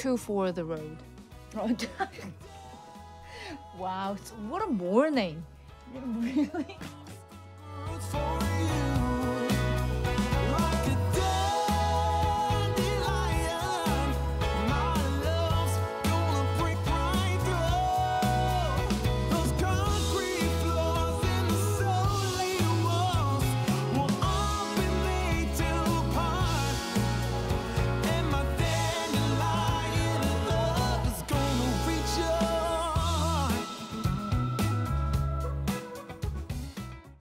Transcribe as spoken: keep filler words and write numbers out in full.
Two for the Road. Wow, what a morning. Really?